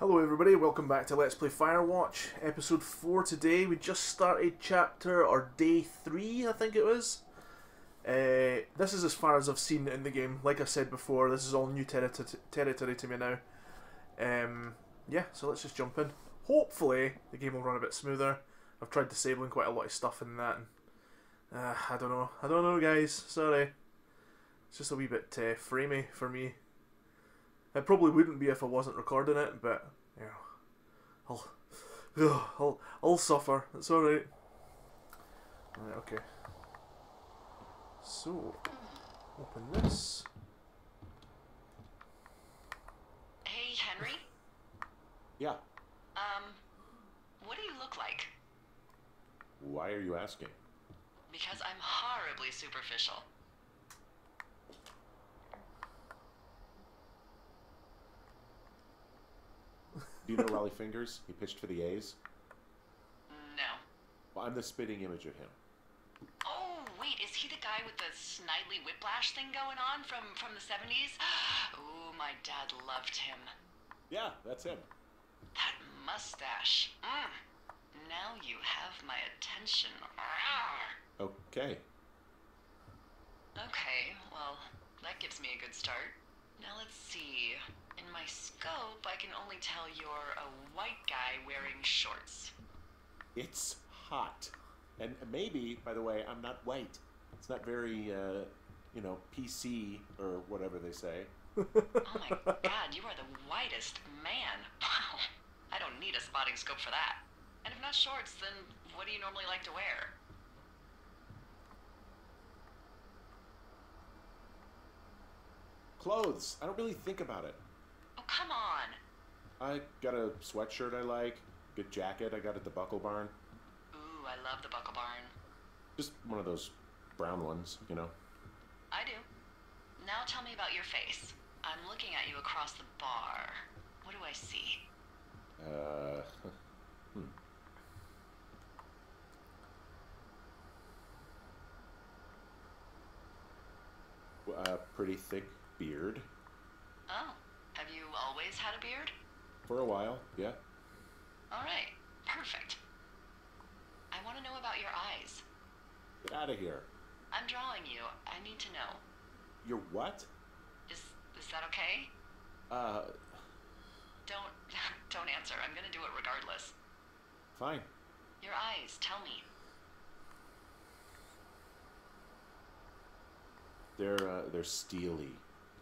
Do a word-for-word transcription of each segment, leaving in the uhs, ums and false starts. Hello everybody, welcome back to Let's Play Firewatch, episode four today. We just started chapter, or day three I think it was. Uh, this is as far as I've seen in the game. Like I said before, this is all new ter ter territory to me now. Um, yeah, so let's just jump in. Hopefully the game will run a bit smoother. I've tried disabling quite a lot of stuff in that. And, uh, I don't know, I don't know guys, sorry. It's just a wee bit uh, framey for me. It probably wouldn't be if I wasn't recording it, but, you know, I'll, I'll, I'll suffer. It's alright. Alright, okay. So, open this. Hey, Henry? Yeah? Um, what do you look like? Why are you asking? Because I'm horribly superficial. Do you know Raleigh Fingers? He pitched for the A's. No. Well, I'm the spitting image of him. Oh, wait, is he the guy with the Snidely Whiplash thing going on from, from the seventies? Ooh, my dad loved him. Yeah, that's him. That mustache. Mm. Now you have my attention. Okay. Okay, well, that gives me a good start. Now let's see. In my scope, I can only tell you're a white guy wearing shorts. It's hot. And maybe, by the way, I'm not white. It's not very, uh, you know, P C or whatever they say. Oh my god, you are the whitest man. Wow. I don't need a spotting scope for that. And if not shorts, then what do you normally like to wear? Clothes. I don't really think about it. Oh, come on. I got a sweatshirt I like. Good jacket I got at the Buckle Barn. Ooh, I love the Buckle Barn. Just one of those brown ones, you know. I do. Now tell me about your face. I'm looking at you across the bar. What do I see? Uh, hmm. Uh, pretty thick beard. Oh. Have you always had a beard? For a while, yeah. Alright, perfect. I want to know about your eyes. Get out of here. I'm drawing you. I need to know. Your what? Is is that okay? Uh... Don't, don't answer. I'm going to do it regardless. Fine. Your eyes, tell me. They're, uh, they're steely.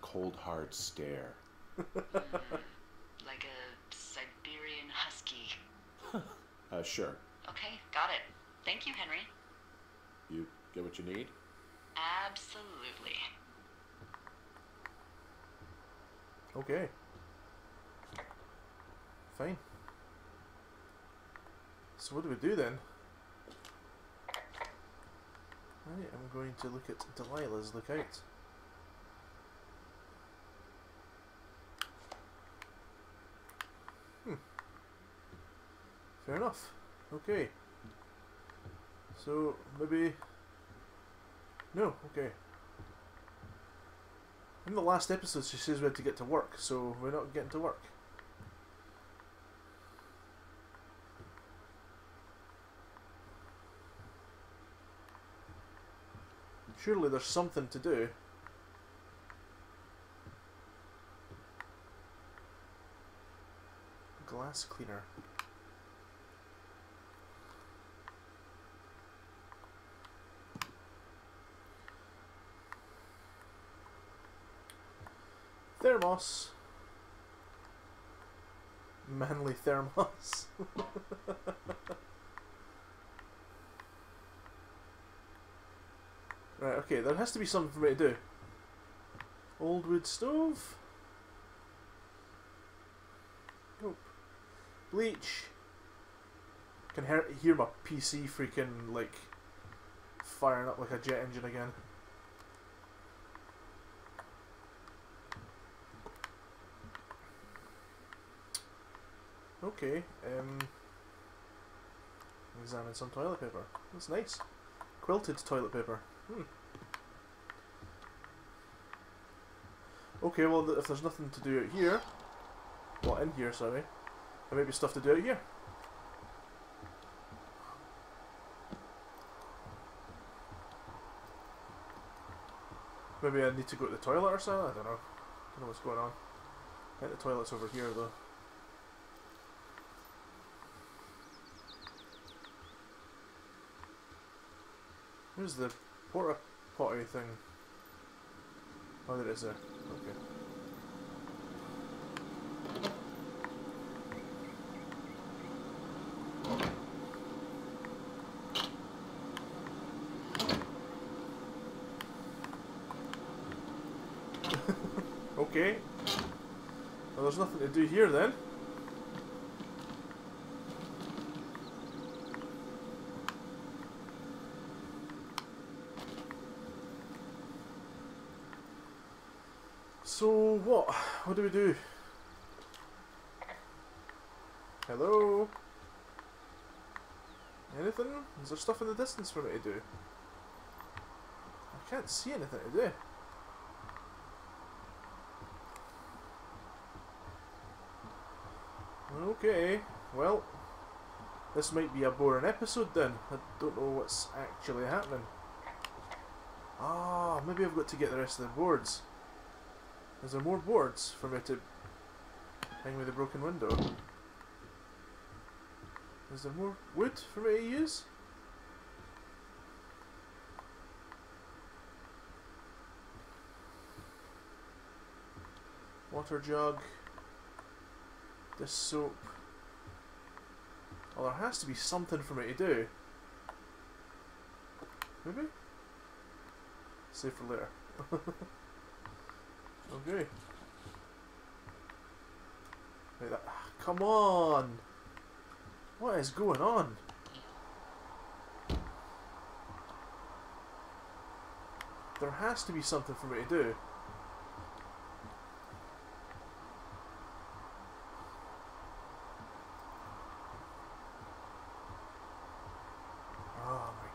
Cold, hard stare. Mm, like a Siberian husky. uh, sure. Okay, got it. Thank you, Henry. You get what you need? Absolutely. Okay. Fine. So what do we do then? Right, I'm going to look at Delilah's lookout. Fair enough. Okay. So, maybe... No, okay. In the last episode she says we had to get to work, so we're not getting to work. Surely there's something to do. Glass cleaner. Thermos. Manly thermos. Right, okay, there has to be something for me to do. Old wood stove. Nope. Bleach. I can hear, hear my P C freaking, like, firing up like a jet engine again. Okay, um, examine some toilet paper. That's nice. Quilted toilet paper. Hmm. Okay, well, th if there's nothing to do out here... Well, in here, sorry. There may be stuff to do here. Maybe I need to go to the toilet or so? I don't know. I don't know what's going on. I think the toilet's over here though. Where's the porta potty thing? Oh, there it is there. Okay. Okay. Well, there's nothing to do here then. So what? What do we do? Hello? Anything? Is there stuff in the distance for me to do? I can't see anything to do. Okay, well, this might be a boring episode then. I don't know what's actually happening. Ah, maybe I've got to get the rest of the boards. Is there more boards for me to hang with the broken window? Is there more wood for me to use? Water jug. This soap. Well, there has to be something for me to do. Maybe? Save for later. Okay. Like that. Come on! What is going on? There has to be something for me to do.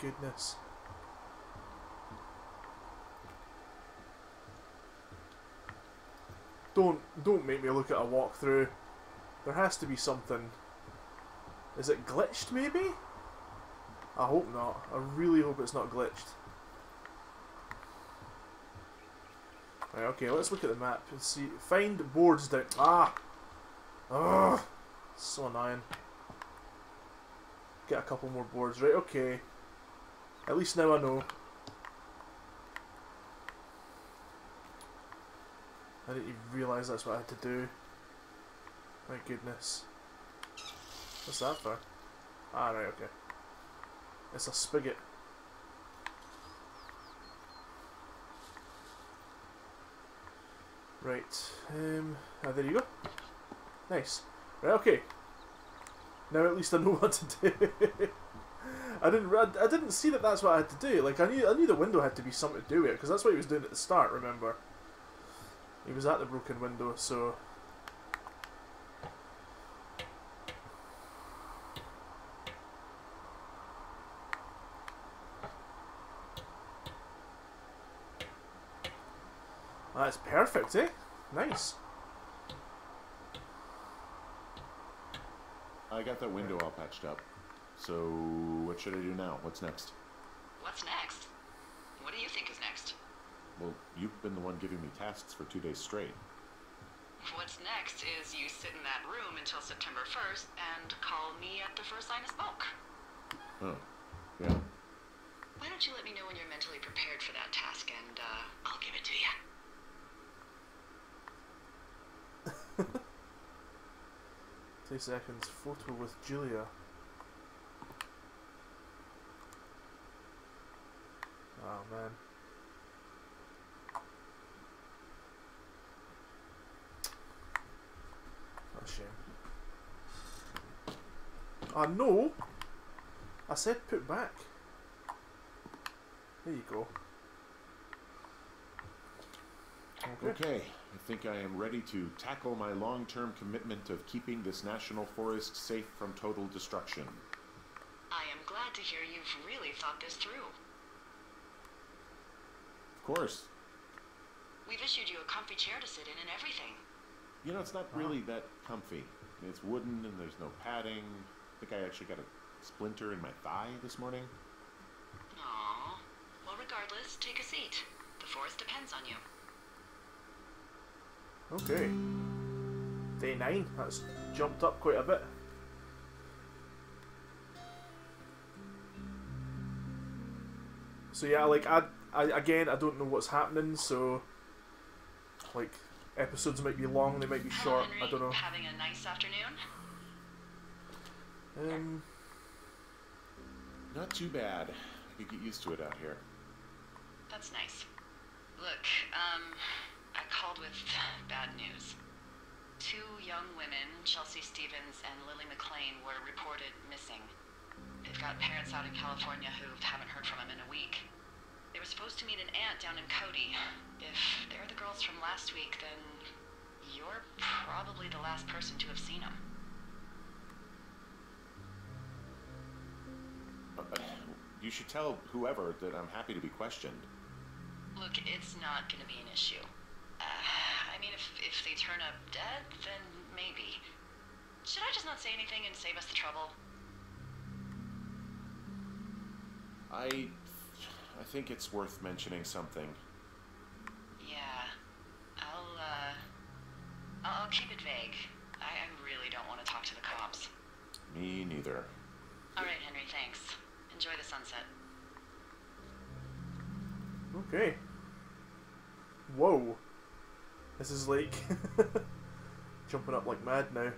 Goodness. Don't don't make me look at a walkthrough. There has to be something. Is it glitched maybe? I hope not. I really hope it's not glitched. Right, okay, let's look at the map and see. Find boards down. Ah! Ugh! So annoying. Get a couple more boards, right? Okay. At least now I know. I didn't even realise that's what I had to do. My goodness. What's that for? Ah, right, okay. It's a spigot. Right. Um, ah, there you go. Nice. Right, okay. Now at least I know what to do. I didn't. I didn't see that. That's what I had to do. Like I knew. I knew the window had to be something to do with it because that's what he was doing at the start. Remember, he was at the broken window. So that's perfect, eh? Nice. I got that window all patched up. So, what should I do now? What's next? What's next? What do you think is next? Well, you've been the one giving me tasks for two days straight. What's next is you sit in that room until September first and call me at the first sign of smoke. Oh, yeah. Why don't you let me know when you're mentally prepared for that task and uh, I'll give it to you. Two seconds. Photo with Julia. Oh man. What a shame. Ah, no! I said put back. There you go. Okay. Okay, I think I am ready to tackle my long-term commitment of keeping this national forest safe from total destruction. I am glad to hear you've really thought this through. Of course. We've issued you a comfy chair to sit in and everything. You know, it's not really that comfy. It's wooden and there's no padding. I think I actually got a splinter in my thigh this morning. Aww. Well, regardless, take a seat. The forest depends on you. Okay. Day nine. That's jumped up quite a bit. So yeah, like, I, I again, I don't know what's happening, so, like, episodes might be long, they might be short, Henry, I don't know. Having a nice afternoon? Um, not too bad. You get used to it out here. That's nice. Look, um, I called with bad news. Two young women, Chelsea Stevens and Lily McLean, were reported missing. They've got parents out in California who haven't heard from them in a week. They were supposed to meet an aunt down in Cody. If they're the girls from last week, then you're probably the last person to have seen them. You should tell whoever that I'm happy to be questioned. Look, it's not going to be an issue. Uh, I mean, if, if they turn up dead, then maybe. Should I just not say anything and save us the trouble? I... I think it's worth mentioning something. Yeah. I'll, uh... I'll keep it vague. I, I really don't want to talk to the cops. Me neither. Alright, Henry, thanks. Enjoy the sunset. Okay. Whoa. This is like... jumping up like mad now.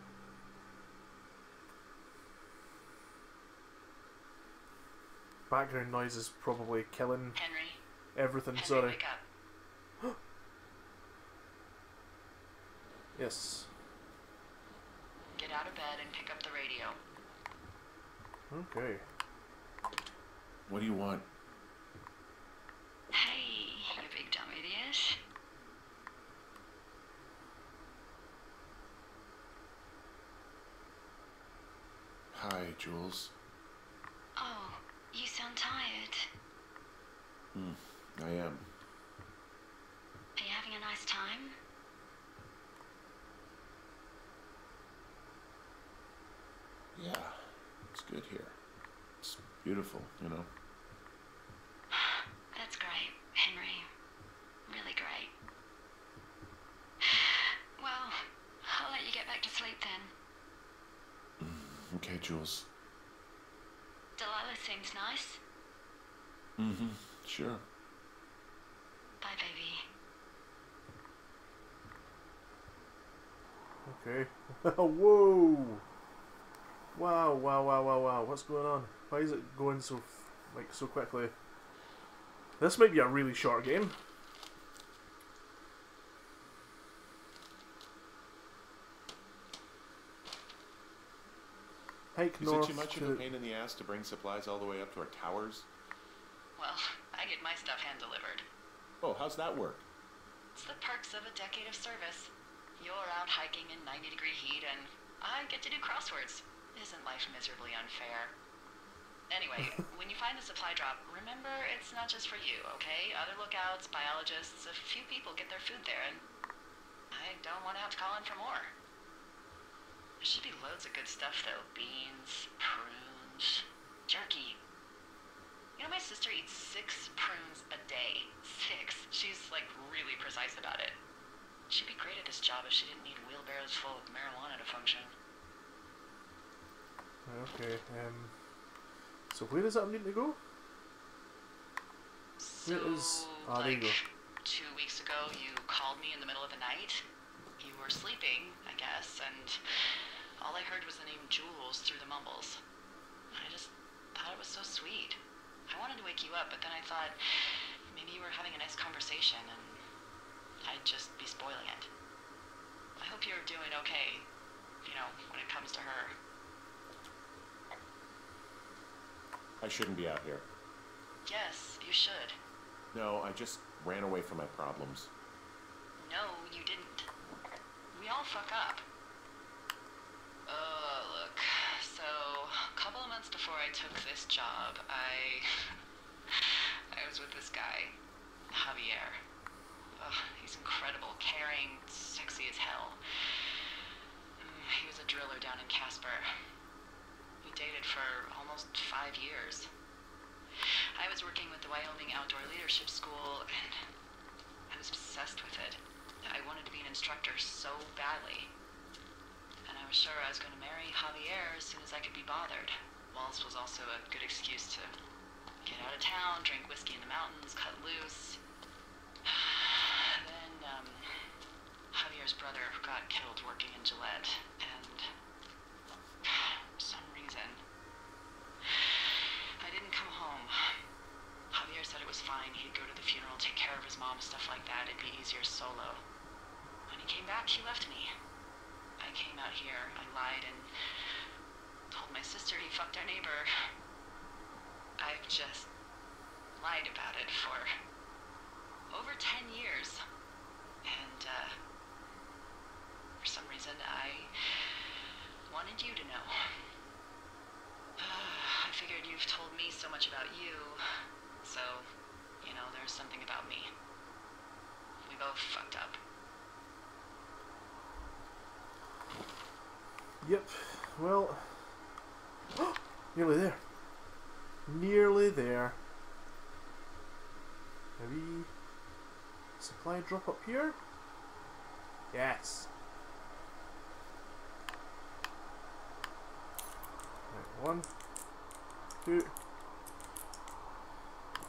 Background noise is probably killing Henry. everything, Henry, sorry. Wake up. Yes. Get out of bed and pick up the radio. Okay. What do you want? Hey, you big dumb idiot. Hi, Jules. Oh, you sound tired. Hmm, I am. Are you having a nice time? Yeah, it's good here. It's beautiful, you know. That's great, Henry. Really great. Well, I'll let you get back to sleep then. Okay, Jules. Delilah seems nice. Mm-hmm, sure. Bye, baby. Okay. Whoa! Wow, wow, wow, wow, wow. What's going on? Why is it going so, f like, so quickly? This might be a really short game. Hike Is north it too much to of a pain in the ass to bring supplies all the way up to our towers? Well, I get my stuff hand-delivered. Oh, how's that work? It's the perks of a decade of service. You're out hiking in ninety-degree heat, and I get to do crosswords. Isn't life miserably unfair? Anyway, when you find the supply drop, remember it's not just for you, okay? Other lookouts, biologists, a few people get their food there, and I don't want to have to call in for more. There should be loads of good stuff, though. Beans, prunes, jerky. You know, my sister eats six prunes a day. Six. She's, like, really precise about it. She'd be great at this job if she didn't need wheelbarrows full of marijuana to function. Okay, um... so where does that need to go? So, where is... Ah, like, there you go. Two weeks ago, you called me in the middle of the night. You were sleeping, I guess, and... all I heard was the name Jules through the mumbles. I just thought it was so sweet. I wanted to wake you up, but then I thought maybe you were having a nice conversation and I'd just be spoiling it. I hope you're doing okay, you know, when it comes to her. I shouldn't be out here. Yes, you should. No, I just ran away from my problems. No, you didn't. We all fuck up. Oh, look, so a couple of months before I took this job, I, I was with this guy, Javier. Oh, he's incredible, caring, sexy as hell. He was a driller Casper. We dated for almost five years. I was working with the Wyoming Outdoor Leadership School, and I was obsessed with it. I wanted to be an instructor so badly. And I was sure I was going to marry Javier as soon as I could be bothered. Wallace was also a good excuse to get out of town, drink whiskey in the mountains, cut loose. Then, um, Javier's brother got killed working in Gillette, and for some reason, I didn't come home. Javier said it was fine, he'd go to the funeral, take care of his mom, stuff like that, it'd be easier solo. When he came back, he left me. I came out here, I lied, and told my sister he fucked our neighbor. I've just lied about it for over ten years. And, uh, for some reason, I wanted you to know. Uh, I figured you've told me so much about you, so, you know, there's something about me. We both fucked up. Yep, well, nearly there. Nearly there. Maybe supply drop up here? Yes. Right, one, two,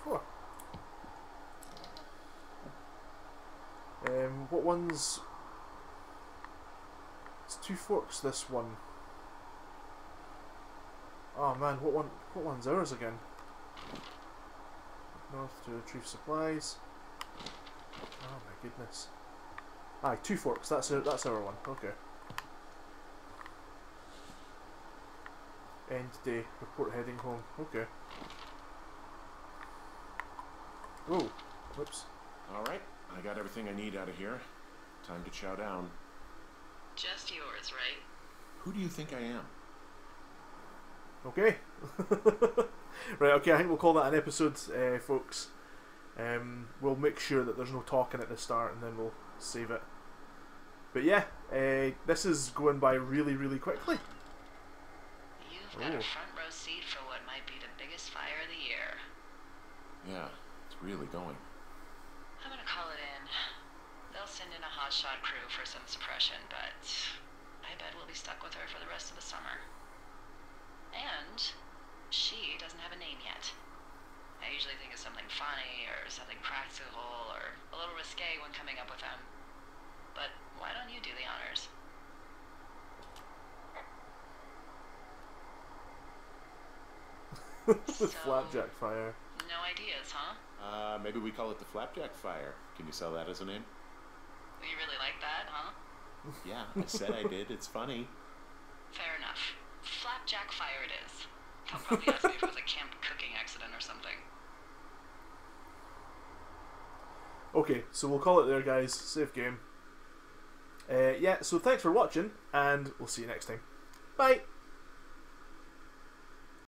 four. Um, what one's? It's two forks. This one. Oh man, what one? What one's ours again? North to retrieve supplies. Oh my goodness. Aye, two forks. That's our, that's our one. Okay. End day. Report heading home. Okay. Whoa. Whoops. All right. I got everything I need out of here. Time to chow down. Just yours, right? Who do you think I am? Okay. Right, okay, I think we'll call that an episode, uh, folks. Um, we'll make sure that there's no talking at the start and then we'll save it. But yeah, uh, this is going by really, really quickly. You've got oh. a front row seat for what might be the biggest fire of the year. Yeah, it's really going. I'm gonna call it in. They'll send in a hotshot crew for some suppression, but I bet we'll be stuck with her for the rest of the summer. And she doesn't have a name yet. I usually think of something funny or something practical or a little risque when coming up with them. But why don't you do the honors? The so, Flapjack Fire. No ideas, huh? Uh, maybe we call it the Flapjack Fire. Can you sell that as a name? Well, you really like that, huh? Yeah, I said I did. It's funny. Fair enough. Flapjack Fire it is. They'll probably ask me if it was a camp cooking accident or something. Okay, so we'll call it there, guys. Safe game. Uh, yeah, so thanks for watching, and we'll see you next time. Bye!